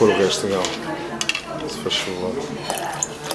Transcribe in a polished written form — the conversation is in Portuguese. pôr o resto, não. Se faz favor.